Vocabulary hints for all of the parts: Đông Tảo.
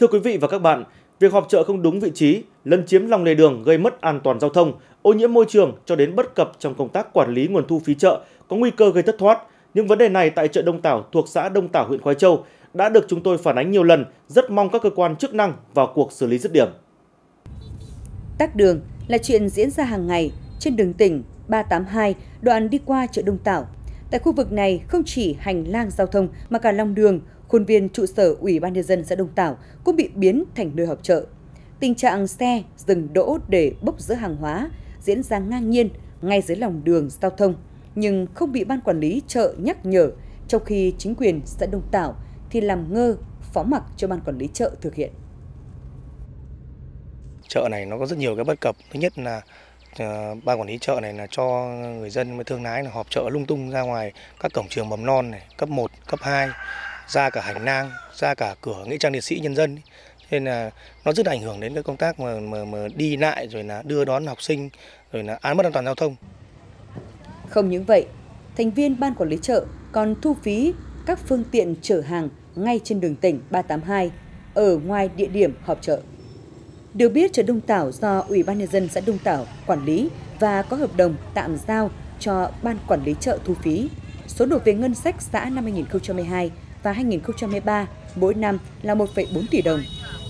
Thưa quý vị và các bạn, việc họp chợ không đúng vị trí, lấn chiếm lòng lề đường gây mất an toàn giao thông, ô nhiễm môi trường cho đến bất cập trong công tác quản lý nguồn thu phí chợ có nguy cơ gây thất thoát. Những vấn đề này tại chợ Đông Tảo thuộc xã Đông Tảo, huyện Khoái Châu đã được chúng tôi phản ánh nhiều lần, rất mong các cơ quan chức năng vào cuộc xử lý dứt điểm. Tắc đường là chuyện diễn ra hàng ngày trên đường tỉnh 382 đoạn đi qua chợ Đông Tảo. Tại khu vực này không chỉ hành lang giao thông mà cả lòng đường, khuôn viên trụ sở Ủy ban nhân dân xã Đông Tảo cũng bị biến thành nơi họp chợ. Tình trạng xe dừng đỗ để bốc dỡ hàng hóa diễn ra ngang nhiên ngay dưới lòng đường giao thông nhưng không bị ban quản lý chợ nhắc nhở, trong khi chính quyền xã Đông Tảo thì làm ngơ, phó mặc cho ban quản lý chợ thực hiện. Chợ này nó có rất nhiều cái bất cập. Thứ nhất là ban quản lý chợ này là cho người dân với thương lái là họp chợ lung tung ra ngoài các cổng trường mầm non này, cấp 1, cấp 2, ra cả hành lang, ra cả cửa nghĩa trang liệt sĩ nhân dân. Nên là nó rất là ảnh hưởng đến cái công tác mà đi lại rồi là đưa đón học sinh rồi là mất an toàn giao thông. Không những vậy, thành viên ban quản lý chợ còn thu phí các phương tiện chở hàng ngay trên đường tỉnh 382 ở ngoài địa điểm họp chợ. Được biết, chợ Đông Tảo do Ủy ban nhân dân xã Đông Tảo quản lý và có hợp đồng tạm giao cho ban quản lý chợ thu phí. Số nộp về ngân sách xã năm 2022 và 2023 mỗi năm là 1,4 tỷ đồng.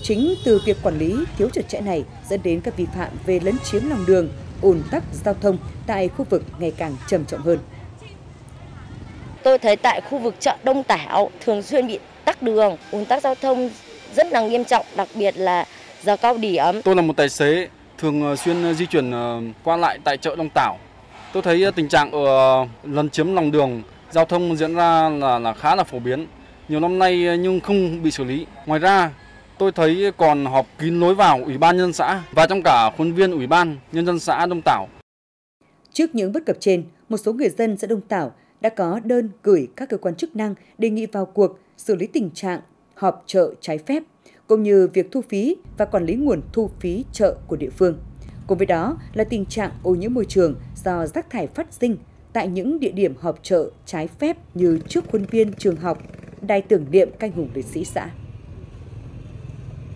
Chính từ việc quản lý thiếu chặt chẽ này dẫn đến các vi phạm về lấn chiếm lòng đường, ùn tắc giao thông tại khu vực ngày càng trầm trọng hơn. Tôi thấy tại khu vực chợ Đông Tảo thường xuyên bị tắc đường, ùn tắc giao thông rất là nghiêm trọng, đặc biệt là giờ cao điểm. Tôi là một tài xế thường xuyên di chuyển qua lại tại chợ Đông Tảo. Tôi thấy tình trạng lấn chiếm lòng đường, giao thông diễn ra là khá là phổ biến. Nhiều năm nay nhưng không bị xử lý. Ngoài ra, tôi thấy còn họp kín lối vào Ủy ban nhân dân xã và trong cả khuôn viên Ủy ban nhân dân xã Đông Tảo. Trước những bất cập trên, một số người dân xã Đông Tảo đã có đơn gửi các cơ quan chức năng đề nghị vào cuộc xử lý tình trạng họp chợ trái phép, cũng như việc thu phí và quản lý nguồn thu phí chợ của địa phương. Cùng với đó là tình trạng ô nhiễm môi trường do rác thải phát sinh tại những địa điểm họp chợ trái phép như trước khuôn viên trường học, đài tưởng niệm canh hùng liệt sĩ xã.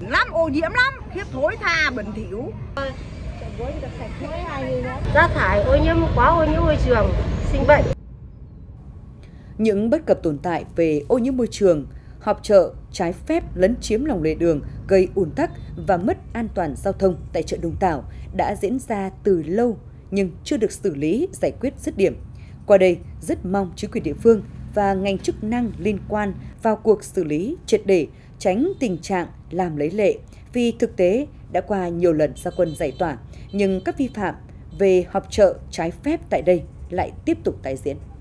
Lắm, ô nhiễm lắm, khiếp thối tha, bẩn thỉu. Rác thải ô nhiễm quá, ô nhiễm môi trường, sinh bệnh. Những bất cập tồn tại về ô nhiễm môi trường, họp chợ trái phép, lấn chiếm lòng lề đường, gây ùn tắc và mất an toàn giao thông tại chợ Đông Tảo đã diễn ra từ lâu nhưng chưa được xử lý, giải quyết dứt điểm. Qua đây, rất mong chính quyền địa phương và ngành chức năng liên quan vào cuộc xử lý triệt để, tránh tình trạng làm lấy lệ, vì thực tế đã qua nhiều lần ra quân giải tỏa nhưng các vi phạm về họp chợ trái phép tại đây lại tiếp tục tái diễn.